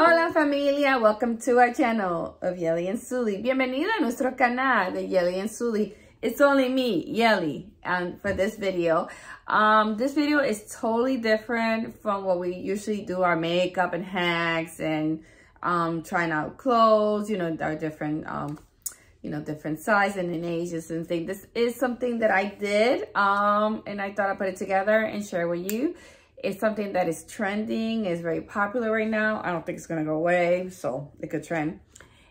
Hola familia, welcome to our channel of Yelly and Zully. Bienvenida a nuestro canal de Yelly and Zully. It's only me, Yelly, and for this video. This video is totally different from what we usually do, our makeup and hacks and trying out clothes, you know, our different different size and in ages and things. This is something that I did and I thought I'd put it together and share with you. It's something that is trending, is very popular right now. I don't think it's gonna go away, so it could trend.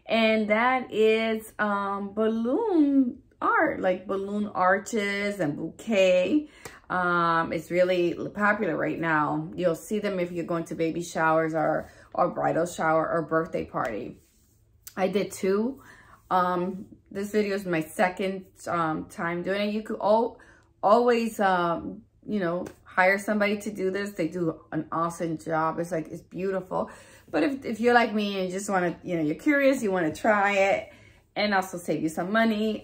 And that is balloon art, like balloon arches and bouquet. It's really popular right now. You'll see them if you're going to baby showers or bridal shower or birthday party. I did two. This video is my second time doing it. You could always you know, hire somebody to do this. They do an awesome job. It's like, it's beautiful. But if you're like me and you just want to, you know, you're curious, you want to try it and also save you some money, you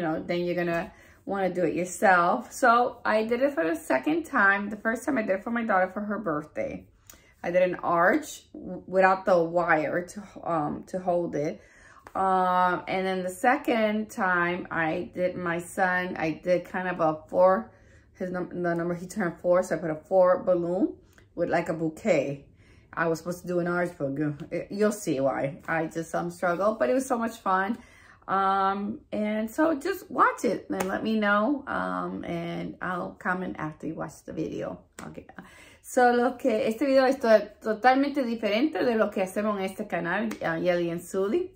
know, then you're going to want to do it yourself. So I did it for the second time. The first time I did it for my daughter for her birthday. I did an arch without the wire to hold it. And then the second time I did my son, I did kind of a four, the number he turned 4, so I put a 4 balloon with like a bouquet. I was supposed to do an orange balloon. You'll see why. I just struggled, but it was so much fun. And so just watch it and let me know. And I'll comment after you watch the video. Okay. Solo que este video es totalmente diferente de lo que hacemos en este canal, Yelly and Zully.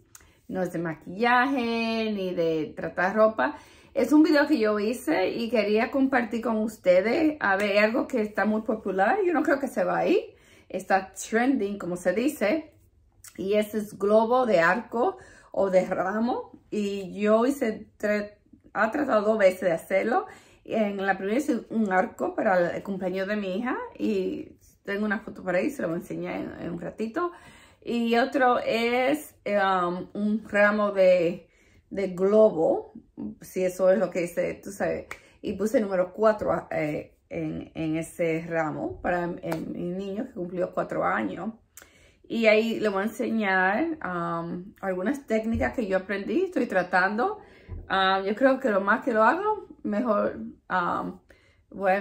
No es de maquillaje ni de tratar ropa. Es un video que yo hice y quería compartir con ustedes. A ver, algo que está muy popular. Yo no creo que se va a ir. Está trending, como se dice. Y ese es globo de arco o de ramo. Y yo hice, ha tratado 2 veces de hacerlo. En la primera hice un arco para el cumpleaños de mi hija. Y tengo una foto por ahí, se lo voy a enseñar en un ratito. Y otro es un ramo de globo, si eso es lo que hice, tú sabes, y puse el número 4 en ese ramo para mi niño que cumplió 4 años. Y ahí le voy a enseñar algunas técnicas que yo aprendí, estoy tratando. Yo creo que lo más que lo hago, mejor voy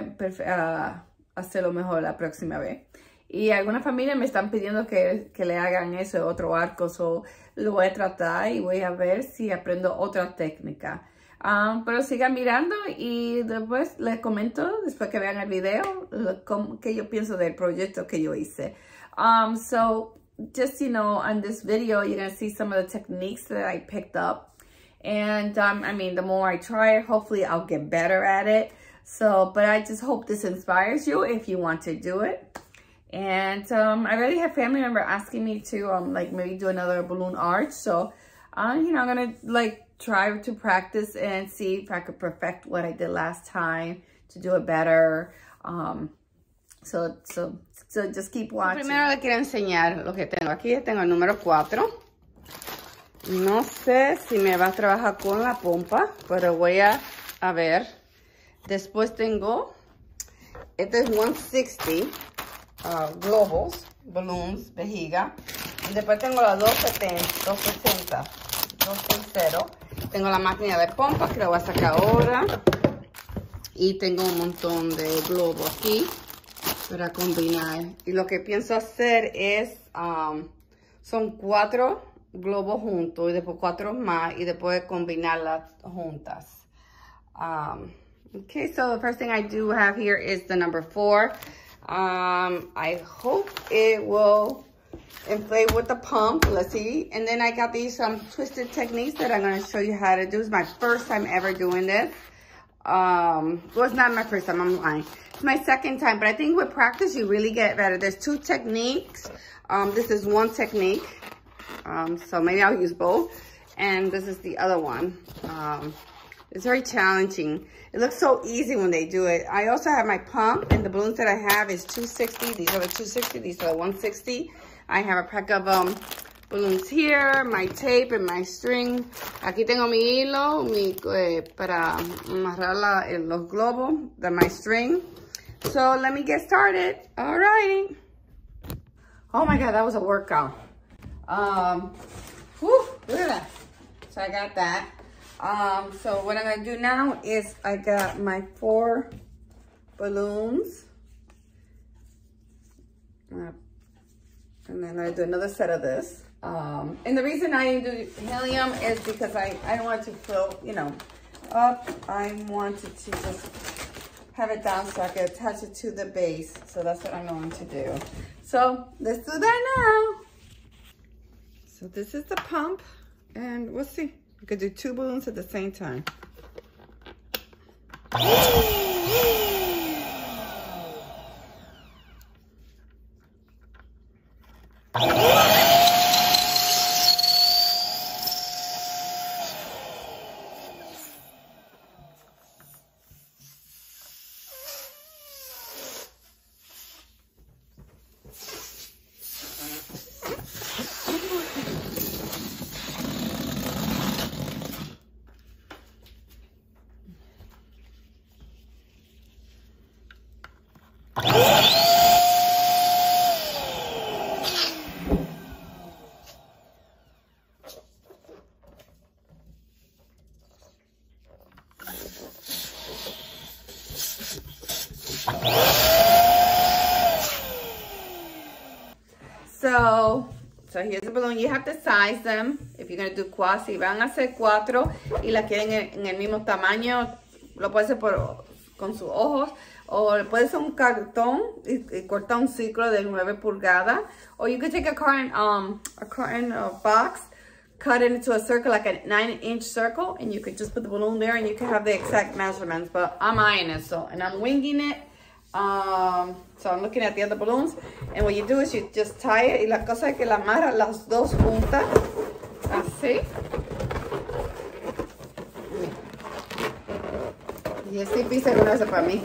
a hacerlo mejor la próxima vez. Y algunas familias me están pidiendo que le hagan eso, otro arco. So, lo voy a tratar y voy a ver si aprendo otra técnica. Pero sigan mirando y después les comento, después que vean el video, qué yo pienso del proyecto que yo hice. So, just, you know, on this video, you're going to see some of the techniques that I picked up. And, I mean, the more I try it, hopefully I'll get better at it. So, but I just hope this inspires you if you want to do it. And I already have family member asking me to like maybe do another balloon arch. So you know, I'm gonna like try to practice and see if I could perfect what I did last time to do it better. So just keep watching. Primero le quiero enseñar lo que tengo aquí. Tengo el número 4. No sé si me va a trabajar con la pompa, pero voy a ver. Después tengo, este es 160. Globos, balloons, vejiga. Después tengo la 260, 260. Tengo la máquina de pompa que la voy a sacar ahora. Y tengo un montón de globos aquí para combinar. Y lo que pienso hacer es, son 4 globos juntos y después 4 más y después combinarlas juntas. Okay, so the first thing I do have here is the number 4. I hope it will inflate with the pump. Let's see. And then I got these twisted techniques that I'm going to show you how to do. It's my first time ever doing this. Well, it's not my first time, I'm lying. It's my second time, but I think with practice you really get better. There's 2 techniques. This is one technique. So maybe I'll use both. And this is the other one. It's very challenging. It looks so easy when they do it. I also have my pump, and the balloons that I have is 260. These are the 260. These are the 160. I have a pack of balloons here, my tape, and my string. Aquí tengo mi hilo para amarrar los globos, my string. So let me get started. All right. Oh my God, that was a workout. Whew, look at that. So I got that. So what I'm gonna do now is I got my 4 balloons. And then I do another set of this. And the reason I do helium is because I don't want to fill, you know, up. I wanted to just have it down so I can attach it to the base. So that's what I'm going to do. So let's do that now. So this is the pump, and we'll see. We could do 2 balloons at the same time. So here's the balloon. You have to size them. If you're going to do quad, si van a hacer 4 y la quieren en el mismo tamaño, lo puede hacer con sus ojos, o puede ser un cartón y corta un ciclo de 9 pulgadas. Or you could take a carton box, cut it into a circle, like a 9-inch circle, and you could just put the balloon there and you can have the exact measurements. But I'm eyeing it, so, and I'm winging it. So I'm looking at the other balloons, and what you do is you just tie it, y la cosa es que la amarra las 2 juntas, así, y es difícil una vez para mí,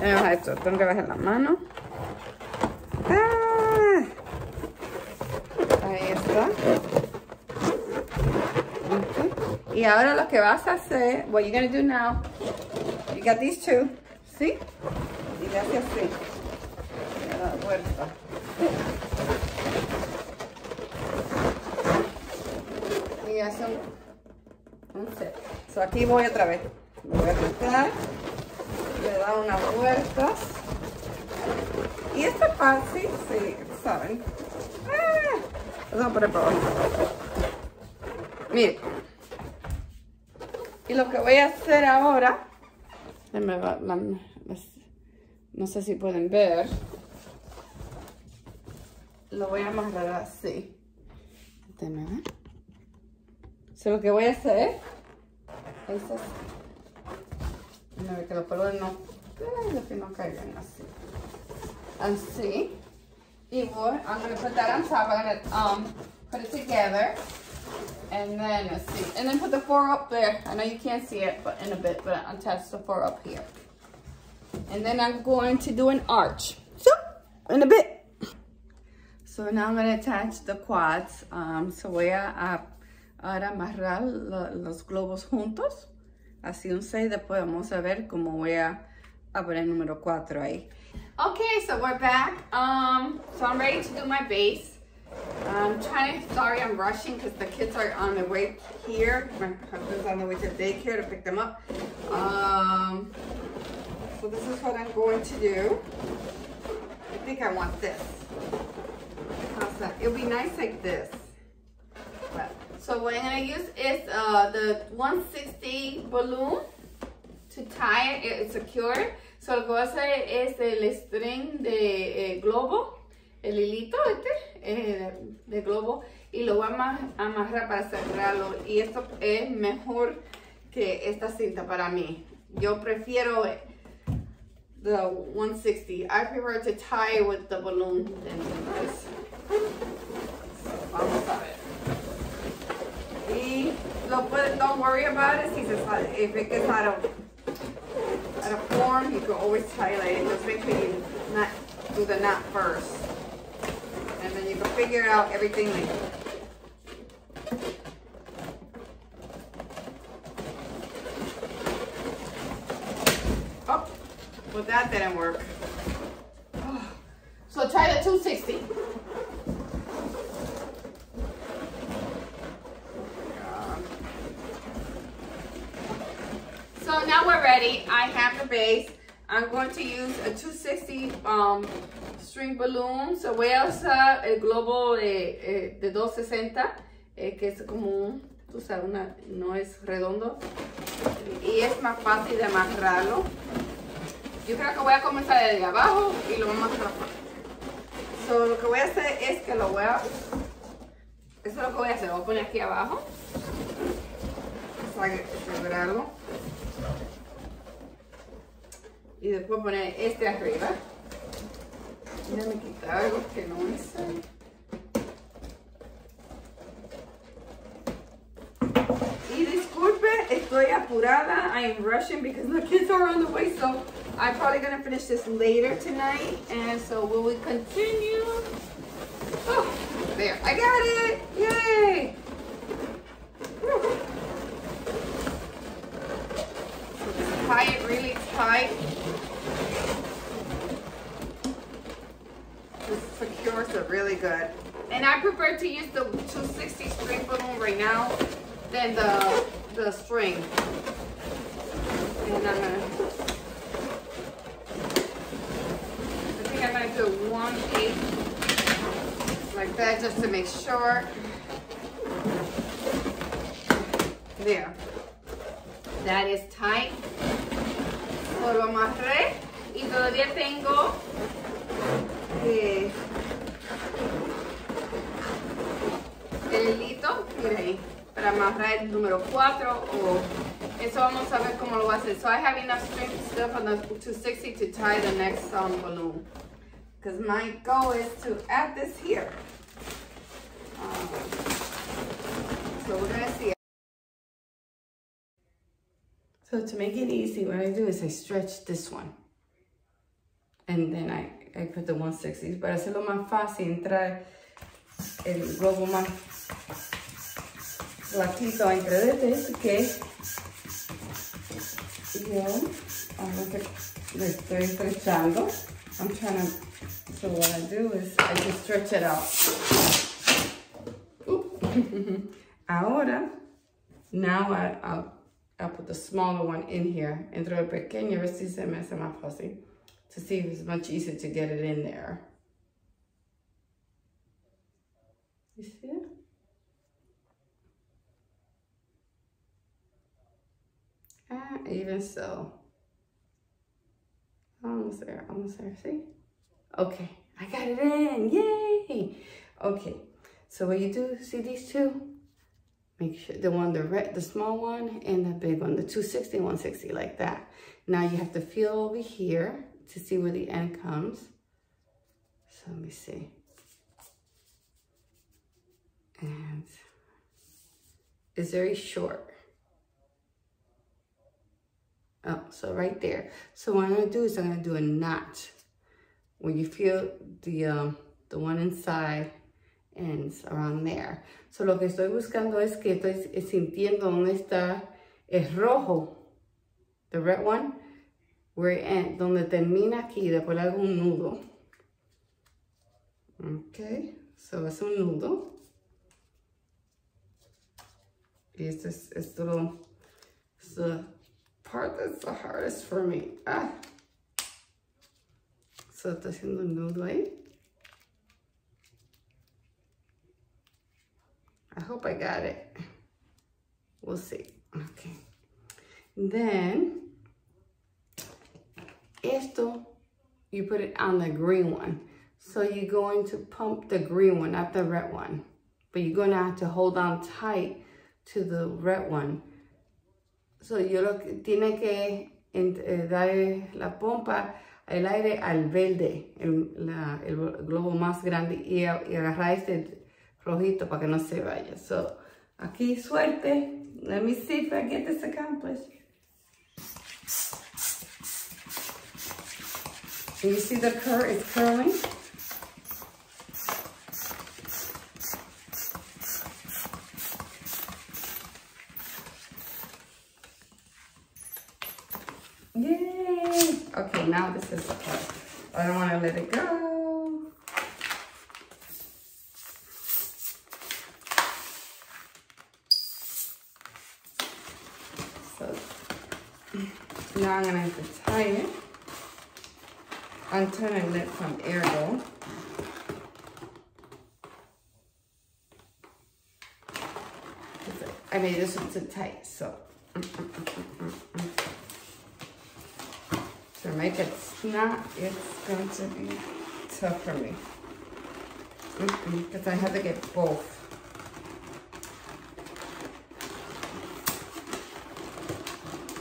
vamos esto, tengo que bajar la mano, ah, ahí está, okay. Y ahora lo que vas a hacer, what you're going to do now, you got these 2, ¿sí? Y le hace así. Le da vuelta. Y hace un set. So aquí voy otra vez. Lo voy a cortar. Le da unas vueltas. Y esta parte, sí, ¿saben? ¡Ah! Lo voy a poner para abajo. Miren. Y lo que voy a hacer ahora. No sé si pueden ver. Lo voy a amarrar así. So lo que voy a hacer es así. Que los pelos no caigan así. Así. Y voy, I'm going to put that on top. I'm going to put it together. And then, let's see, and then put the 4 up there. I know you can't see it, but in a bit, but I attach the 4 up here. And then I'm going to do an arch. So, in a bit. So now I'm going to attach the quads. So voy a ahora amarrar los globos juntos. Así un 6, después vamos a ver cómo voy a poner el número 4 ahí. Okay, so we're back. So I'm ready to do my base. I'm trying to, sorry I'm rushing because the kids are on the way here. My husband's on the way to daycare to pick them up. So this is what I'm going to do. I think I want this. It'll be nice like this. But, so what I'm going to use is the 160 balloon to tie it. It's secured. So lo que voy a hacer es el string de globo. El hilito este de globo y lo voy a amarrar para cerrarlo, y esto es mejor que esta cinta para mí. Yo prefiero the 160. I prefer to tie with the balloon than this. So, vamos a ver. Y lo puede, don't worry about it. If it gets out of form, you can always highlight it. Just make sure you not do the knot first. And then you can figure out everything later. Oh, well that didn't work. Oh. So So try the 260. So now we're ready. I have the base. I'm going to use a 260 string balloon. So voy a usar el globo de 260, que es como un, tú sabes, una, no es redondo y es más fácil de amarrarlo. Yo creo que voy a comenzar desde abajo y lo vamos a atrapar. So, lo que voy a hacer es que lo voy a, eso es lo que voy a hacer, voy a poner aquí abajo, sagrarlo y después poner este arriba. Déjame quitar algo que no es ahí. Y disculpe, estoy apurada. I am rushing because the kids are on the way, so I'm probably gonna finish this later tonight. And so will we continue? Oh, there, I got it! Yay! So just tie it really tight to secure it really good. And I prefer to use the 260 string balloon right now than the string. And I think I'm gonna do 1/8 like that just to make sure. There. That is tight. Lo amarré y todavía tengo el hilito. Mira ahí. Para amarrar el número 4 o eso vamos a ver cómo lo voy a hacer. So I have enough string stuff on the 260 to tie the next balloon. Because my goal is to add this here. So we're going to see. So to make it easy, what I do is I stretch this one. And then I put the 160s. Para hacerlo más fácil, entrar el globo más platito entre de que yo ahora le estoy estrechando. I'm trying to, so what I do is I just stretch it out. Ahora, now I'll put the smaller one in here. Entro el pequeño, a ver si se me hace más fácil. To see if it's much easier to get it in there. You see it? Even so, almost there, see? Okay, I got it in, yay! Okay, so what you do, see these two? Make sure the one, the small one and the big one, the 260, 160, like that. Now you have to feel over here to see where the end comes. So let me see. And it's very short. Oh, so right there. So what I'm gonna do is I'm gonna do a knot. When you feel the one inside ends around there. So lo que estoy buscando es que estoy sintiendo dónde está el rojo, the red one, where it ends, donde termina aquí. Después le hago un nudo. Okay, so es un nudo. Y esto es esto part that's the hardest for me. Ah. So estoy haciendo un nudo ahí. I hope I got it. We'll see. Okay. Then, esto, you put it on the green one. So you're going to pump the green one, not the red one. But you're going to have to hold on tight to the red one. So, yo lo que tiene que dar la pompa, el aire al verde, el globo más grande y agarrar este rojito para que no se vaya. So, aquí suerte. Let me see if I get this accomplished. Do you see the curl? It's curling. Yay! Okay, now this is the part. I don't want to let it go. Now I'm going to have to tie it until I let some air go. I made this one too tight, so. To make it snap, it's going to be tough for me. Because I have to get both.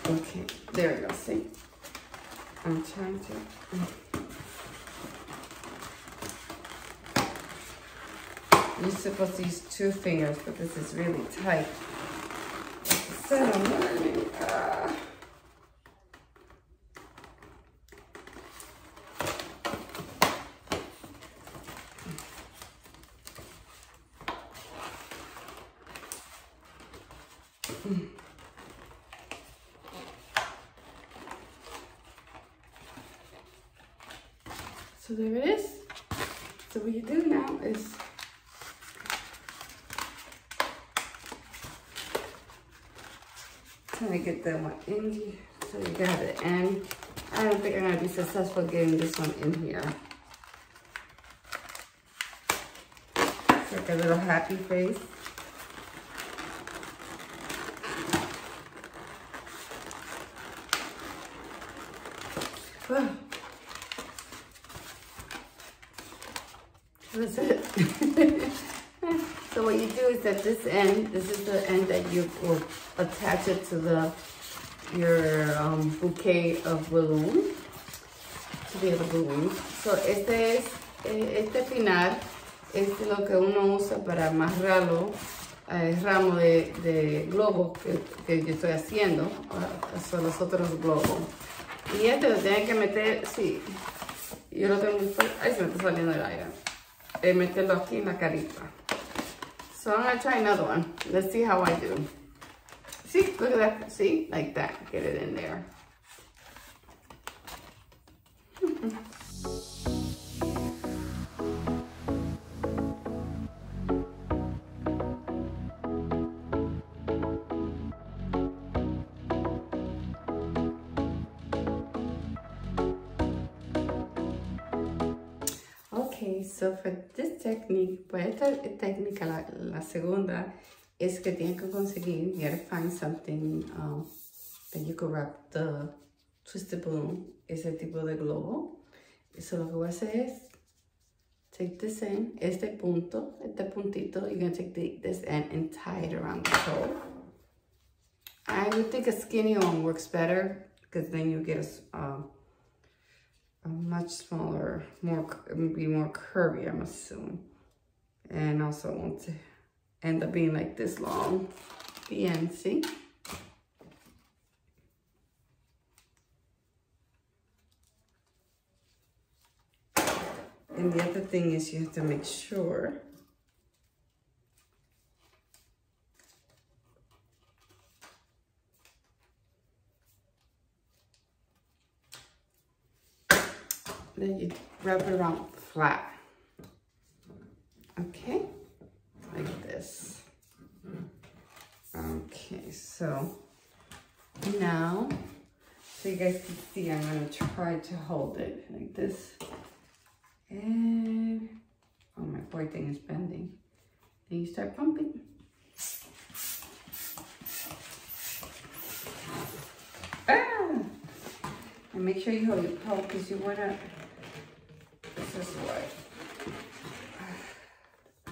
Okay, there we go, see? I'm trying to. You're supposed to use two fingers, but this is really tight. So I'm learning. So there it is. So what you do now is trying to get that one in here. So you got it. And I don't think I'm gonna be successful getting this one in here. It's like a little happy face. Oh. That's it. So what you do is at this end, this is the end that you will attach it to the your bouquet of balloons, to the other balloons. So este es, este final es lo que uno usa para amarrarlo al ramo de globos que yo estoy haciendo, son los otros globos. Y este lo tienen que meter, sí, yo lo tengo, ahí se me está saliendo el aire. Meterlo aquí en la carita. So I'm gonna try another one. Let's see how I do. See, look at that. See, like that. Get it in there. Okay, so for this technique, pues esta técnica, la segunda, es que tienes que conseguir, you gotta find something that you could wrap the twisted balloon, ese tipo de globo. So lo que voy a hacer es, take this end, este punto, este puntito, you're gonna take this end and tie it around the toe. I would think a skinny one works better, because then you get a much smaller, more curvy, I'm assuming, and also want to end up being like this long. The end, see? And the other thing is you have to make sure then you wrap it around flat. Okay, like this. Okay, so now, so you guys can see, I'm gonna try to hold it like this. And, oh, my poor thing is bending. Then you start pumping. Ah! And make sure you hold your pole because you wanna, this way. Ah.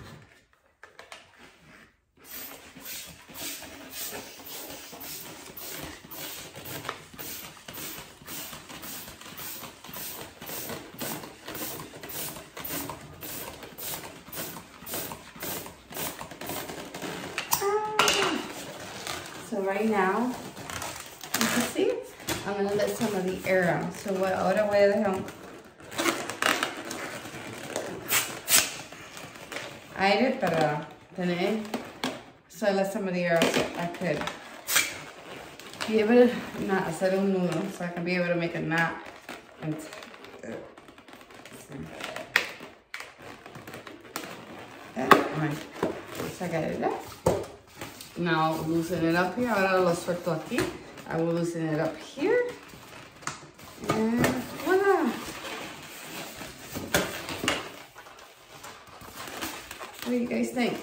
So right now, you can see, I'm gonna let some of the air out. So what other way the hell? Aire para tener, so I let some of the air so I could be able to not hacer un nudo, so I can be able to make a knot and that one. So I got it up. Now loosen it up here. Ahora lo suelto aquí. I will loosen it up here do you guys think?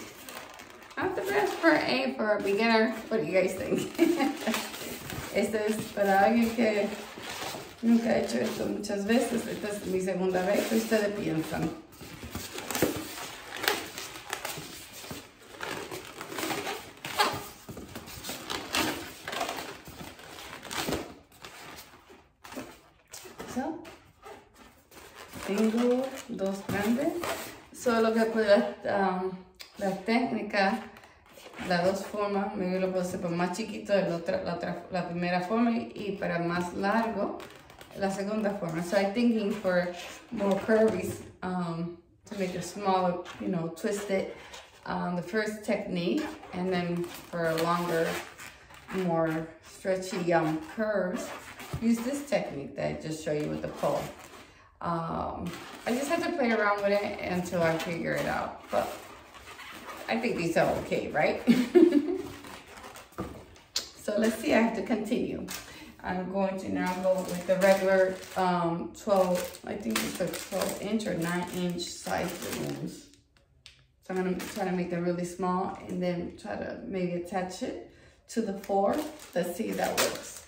Not the best for a beginner. What do you guys think? Esto es para alguien que nunca ha hecho esto muchas veces. Esta es mi segunda vez. ¿Qué ustedes piensan? So, tengo dos grandes. Solo que con la técnica, las dos formas, me lo puedo hacer para más chiquito, la primera forma, y para más largo, la segunda forma. So I'm thinking for more curvies, to make it smaller, you know, twist it, the first technique, and then for longer, more stretchy curves, use this technique that I just showed you with the pole. I just have to play around with it until I figure it out, but I think these are okay, right? So let's see, I have to continue. I'm going to now go with the regular 12, I think it's a 12 inch or 9-inch size balloons. So I'm gonna try to make them really small and then try to maybe attach it to the 4. Let's see if that works.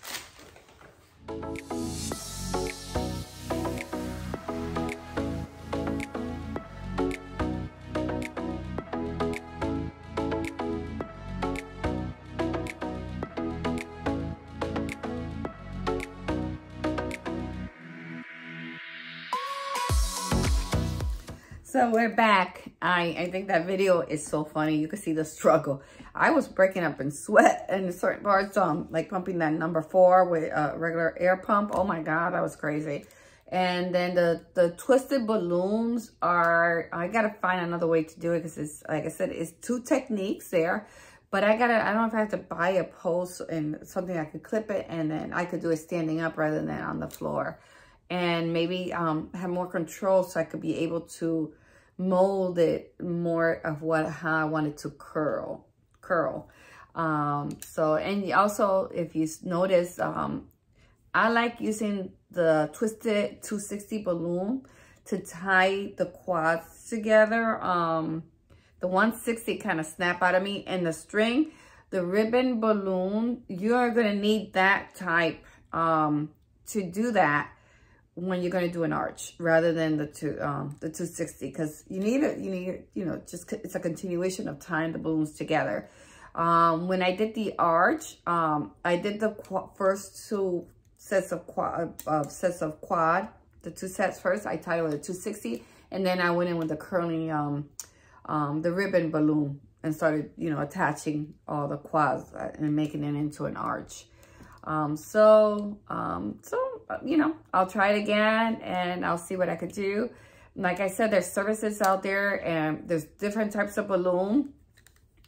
So we're back. I think that video is so funny. You can see the struggle. I was breaking up in sweat in certain parts, like pumping that number 4 with a regular air pump. Oh my God, that was crazy. And then the twisted balloons are, I gotta find another way to do it because it's, like I said, it's 2 techniques there. But I don't know if I have to buy a post and something I could clip it, and then I could do it standing up rather than on the floor. And maybe have more control so I could be able to mold it more of how I wanted to curl. So, and also if you notice, I like using the twisted 260 balloon to tie the quads together. The 160 kind of snap out of me, and the string, the ribbon balloon, you're gonna need that type to do that when you're going to do an arch rather than the 260, because you know, just it's a continuation of tying the balloons together. When I did the arch, I did the first 2 sets of quad, the 2 sets first. I tied it with a 260, and then I went in with the curling, the ribbon balloon, and started, you know, attaching all the quads and making it into an arch. You know, I'll try it again and I'll see what I could do. Like I said, there's services out there and there's different types of balloon,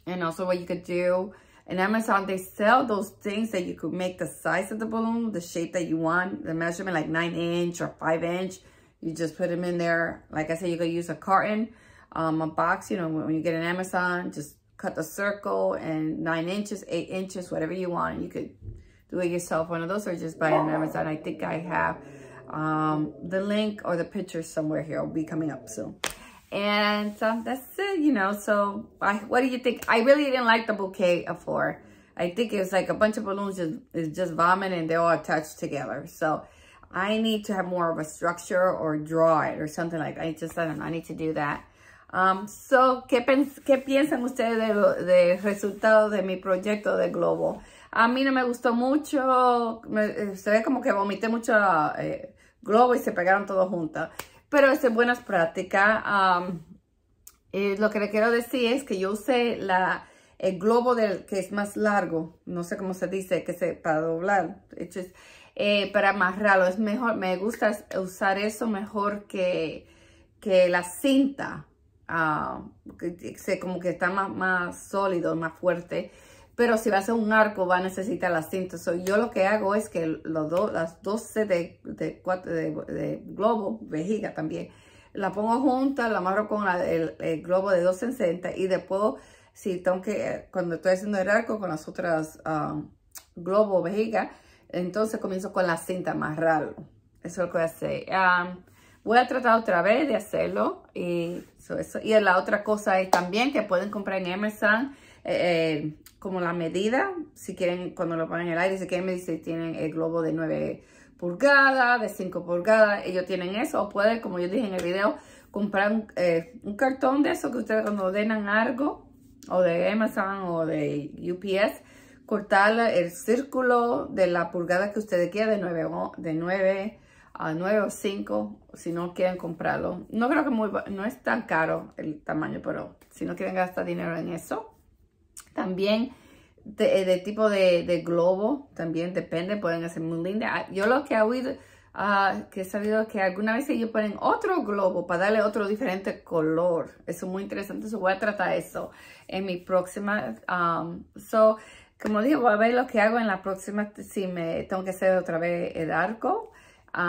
and also what you could do. In Amazon, they sell those things that you could make the size of the balloon, the shape that you want, the measurement, like 9-inch or 5-inch. You just put them in there. Like I said, you could use a carton, a box, you know, when you get an Amazon, just cut the circle and 9 inches, 8 inches, whatever you want. You could do it yourself, one of those, or just buy it on Amazon. I think I have the link or the picture somewhere here. It'll be coming up soon. And that's it, you know. So what do you think? I really didn't like the bouquet of 4. I think it was like a bunch of balloons just vomit and they're all attached together. So I need to have more of a structure or draw it or something like that. I don't know, I need to do that. So, ¿qué piensan ustedes del resultado de mi proyecto de globo? A mí no me gustó mucho, se ve como que vomité mucho globo y se pegaron todos juntos. Pero es buenas prácticas. Lo que le quiero decir es que yo usé el globo que es más largo, no sé cómo se dice, para doblar, para amarrarlo. Es mejor, me gusta usar eso mejor que la cinta, como que está más sólido, más fuerte. Pero si va a hacer un arco, va a necesitar la cinta. So, yo lo que hago es que las 12 de globo, vejiga también, la pongo junta, la amarro con el globo de 12 en cinta, y después, si tengo que, cuando estoy haciendo el arco con las otras globo, vejiga, entonces comienzo con la cinta, amarrarlo. Eso es lo que voy a hacer. Voy a tratar otra vez de hacerlo. Y la otra cosa es también que pueden comprar en Amazon como la medida. Si quieren, cuando lo ponen en el aire, si quieren, me dicen, tienen el globo de 9 pulgadas, de 5 pulgadas. Ellos tienen eso. O pueden, como yo dije en el video, comprar un cartón de eso que ustedes cuando ordenan algo, o de Amazon o de UPS, cortar el círculo de la pulgada que ustedes quieran, de 9 o 5, si no quieren comprarlo. No creo que no es tan caro el tamaño, pero si no quieren gastar dinero en eso. También de tipo de globo, también depende, pueden hacer muy linda. Yo lo que he oído, que he sabido que algunas veces ellos ponen otro globo para darle otro diferente color. Eso es muy interesante, so voy a tratar eso en mi próxima. Como digo, voy a ver lo que hago en la próxima. Si me tengo que hacer otra vez el arco,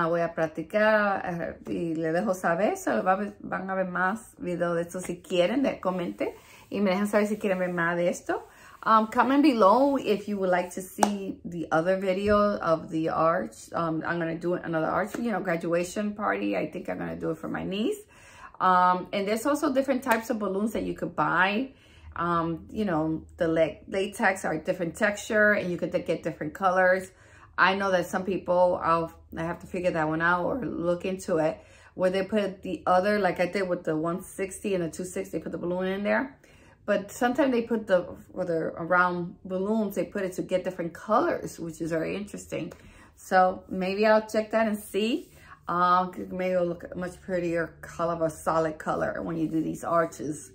voy a practicar y le dejo saber. So, van a ver más videos de esto si quieren. Comenten y me dejan saber si quieren ver más de esto. Comment below if you would like to see the other video of the arch. I'm going to do another arch, you know, graduation party. I think I'm going to do it for my niece. And there's also different types of balloons that you could buy. You know, the latex are different texture and you could get different colors. I know that some people, I have to figure that one out or look into it, where they put the other, like I did with the 160 and the 260, put the balloon in there. But sometimes they put the round balloons, they put it to get different colors, which is very interesting. So maybe I'll check that and see. Maybe it'll look much prettier color of a solid color when you do these arches.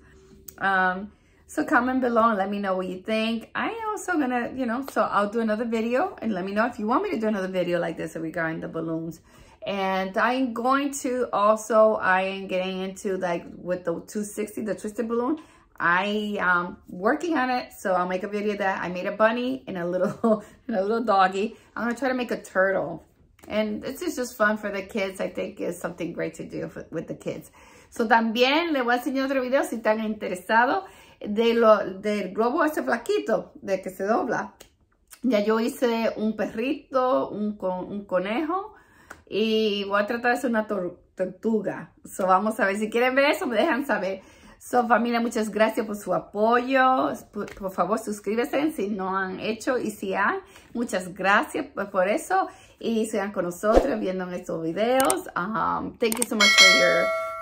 So comment below and let me know what you think. I also gonna, you know, so I'll do another video and let me know if you want me to do another video like this regarding the balloons. And I'm going to also, I am getting into like with the 260, the twisted balloon. I am working on it. So I'll make a video that I made a bunny and a little doggy. I'm gonna try to make a turtle. And this is just fun for the kids. I think it's something great to do with the kids. So también le voy a enseñar otro video si están interesados. Del globo ese flaquito, de que se dobla. Ya yo hice un perrito, un conejo, y voy a tratar de hacer una tortuga. So vamos a ver, si quieren ver eso me dejan saber. So familia, muchas gracias por su apoyo. Por favor suscríbanse si no han hecho, y si han, muchas gracias por eso. Y sigan con nosotros viendo estos videos. Thank you so much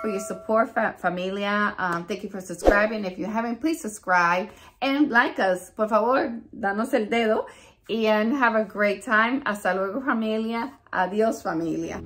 for your support, familia. Thank you for subscribing. If you haven't, please subscribe and like us. Por favor, danos el dedo. And have a great time. Hasta luego, familia. Adiós, familia.